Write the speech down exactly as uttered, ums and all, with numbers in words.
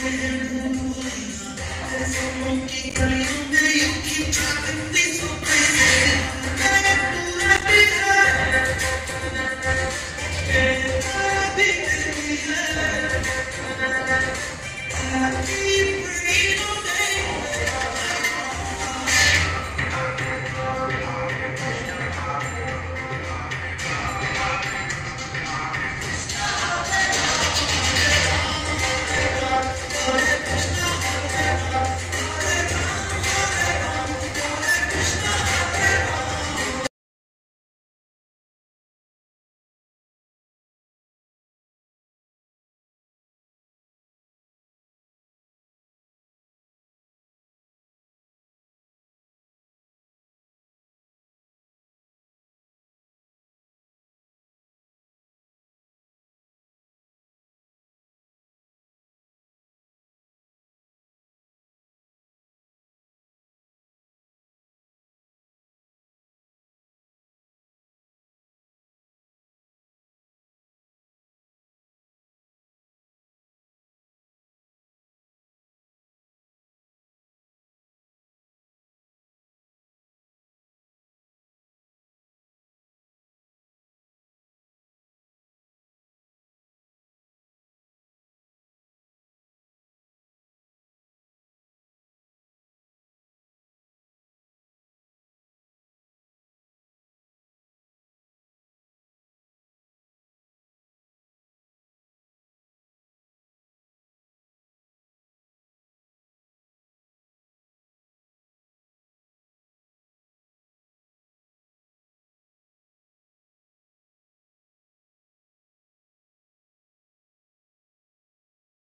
You keep dropping these.